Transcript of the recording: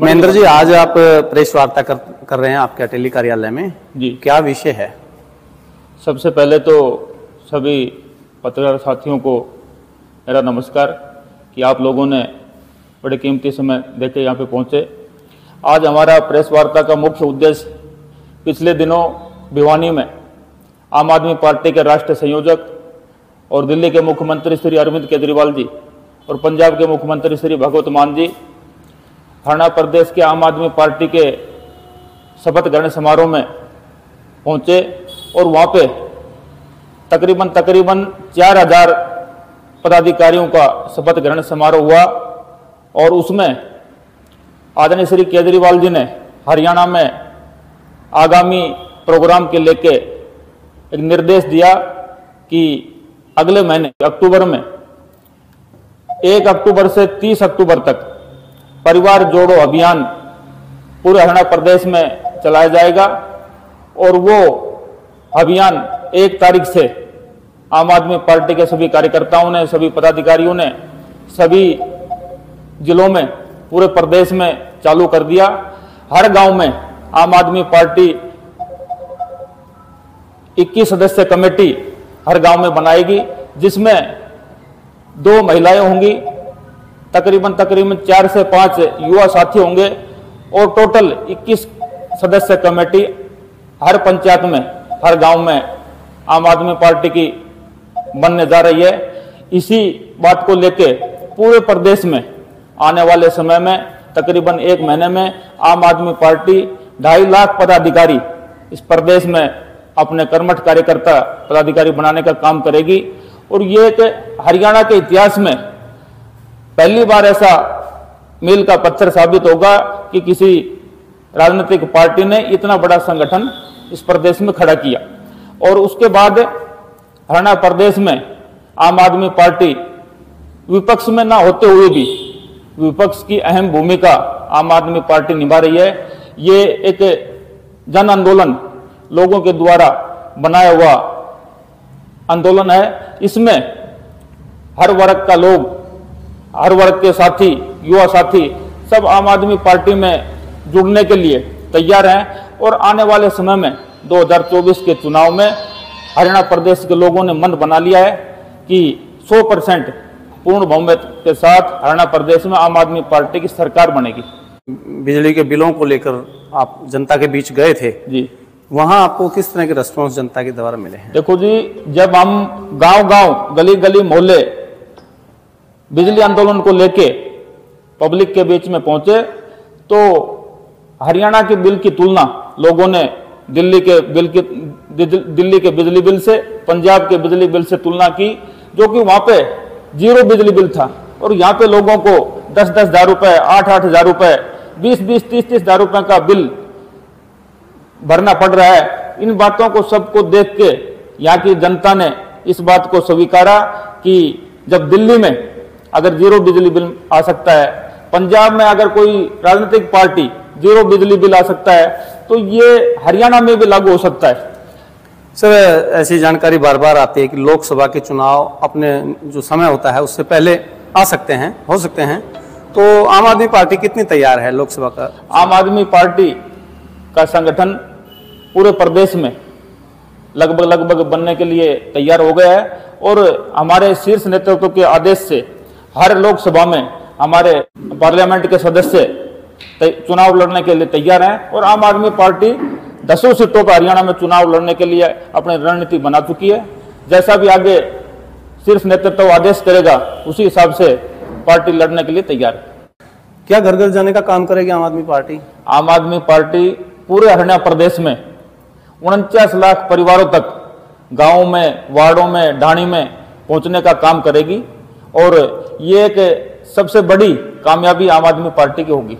महेंद्र जी, आज आप प्रेस वार्ता कर रहे हैं आपके अटेली कार्यालय में जी, क्या विषय है? सबसे पहले तो सभी पत्रकार साथियों को मेरा नमस्कार कि आप लोगों ने बड़े कीमती समय देके यहाँ पे पहुँचे। आज हमारा प्रेस वार्ता का मुख्य उद्देश्य पिछले दिनों भिवानी में आम आदमी पार्टी के राष्ट्रीय संयोजक और दिल्ली के मुख्यमंत्री श्री अरविंद केजरीवाल जी और पंजाब के मुख्यमंत्री श्री भगवंत मान जी थाना प्रदेश के आम आदमी पार्टी के शपथ ग्रहण समारोह में पहुंचे और वहां पे तकरीबन 4000 पदाधिकारियों का शपथ ग्रहण समारोह हुआ और उसमें आदरणीय श्री केजरीवाल जी ने हरियाणा में आगामी प्रोग्राम के लेके एक निर्देश दिया कि अगले महीने अक्टूबर में 1 अक्टूबर से 30 अक्टूबर तक परिवार जोड़ो अभियान पूरे हरियाणा प्रदेश में चलाया जाएगा और वो अभियान 1 तारीख से आम आदमी पार्टी के सभी कार्यकर्ताओं ने, सभी पदाधिकारियों ने सभी जिलों में पूरे प्रदेश में चालू कर दिया। हर गांव में आम आदमी पार्टी 21 सदस्य कमेटी हर गांव में बनाएगी, जिसमें 2 महिलाएं होंगी, तकरीबन 4 से 5 युवा साथी होंगे और टोटल 21 सदस्य कमेटी हर पंचायत में, हर गांव में आम आदमी पार्टी की बनने जा रही है। इसी बात को लेके पूरे प्रदेश में आने वाले समय में तकरीबन 1 महीने में आम आदमी पार्टी 2.5 लाख पदाधिकारी इस प्रदेश में अपने कर्मठ कार्यकर्ता पदाधिकारी बनाने का काम करेगी और ये कि हरियाणा के इतिहास में पहली बार ऐसा मील का पत्थर साबित होगा कि किसी राजनीतिक पार्टी ने इतना बड़ा संगठन इस प्रदेश में खड़ा किया। और उसके बाद हरियाणा प्रदेश में आम आदमी पार्टी विपक्ष में ना होते हुए भी विपक्ष की अहम भूमिका आम आदमी पार्टी निभा रही है। ये एक जन आंदोलन, लोगों के द्वारा बनाया हुआ आंदोलन है। इसमें हर वर्ग का लोग, हर वर्ग के साथी, युवा साथी सब आम आदमी पार्टी में जुड़ने के लिए तैयार हैं और आने वाले समय में 2024 के चुनाव में हरियाणा प्रदेश के लोगों ने मन बना लिया है कि 100% पूर्ण बहुमत के साथ हरियाणा प्रदेश में आम आदमी पार्टी की सरकार बनेगी। बिजली के बिलों को लेकर आप जनता के बीच गए थे जी, वहाँ आपको किस तरह के रेस्पॉन्स जनता के द्वारा मिले हैं? देखो जी, जब हम गांव-गांव, गली-गली, मोहल्ले बिजली आंदोलन को लेके पब्लिक के बीच में पहुंचे तो हरियाणा के बिल की तुलना लोगों ने दिल्ली के बिजली बिल से, पंजाब के बिजली बिल से तुलना की, जो कि वहाँ पे 0 बिजली बिल था और यहाँ पे लोगों को 10-10 हज़ार रुपये, 8-8 हज़ार रुपये, 20-20, 30-30 हज़ार रुपये का बिल भरना पड़ रहा है। इन बातों को सबको देख के यहाँ की जनता ने इस बात को स्वीकारा कि जब दिल्ली में अगर 0 बिजली बिल आ सकता है, पंजाब में अगर कोई राजनीतिक पार्टी 0 बिजली बिल आ सकता है, तो ये हरियाणा में भी लागू हो सकता है। सर, ऐसी जानकारी बार बार आती है कि लोकसभा के चुनाव अपने जो समय होता है उससे पहले आ सकते हैं, हो सकते हैं, तो आम आदमी पार्टी कितनी तैयार है लोकसभा का? आम आदमी पार्टी का संगठन पूरे प्रदेश में लगभग बनने के लिए तैयार हो गया है और हमारे शीर्ष नेतृत्व के आदेश से हर लोकसभा में हमारे पार्लियामेंट के सदस्य चुनाव लड़ने के लिए तैयार हैं और आम आदमी पार्टी 10 सीटों पर हरियाणा में चुनाव लड़ने के लिए अपनी रणनीति बना चुकी है। जैसा भी आगे शीर्ष नेतृत्व आदेश करेगा उसी हिसाब से पार्टी लड़ने के लिए तैयार है। क्या घर घर जाने का काम करेगी आम आदमी पार्टी? आम आदमी पार्टी पूरे हरियाणा प्रदेश में 49 लाख परिवारों तक गांवों में, वार्डों में, ढाणी में पहुंचने का काम करेगी और ये एक सबसे बड़ी कामयाबी आम आदमी पार्टी की होगी।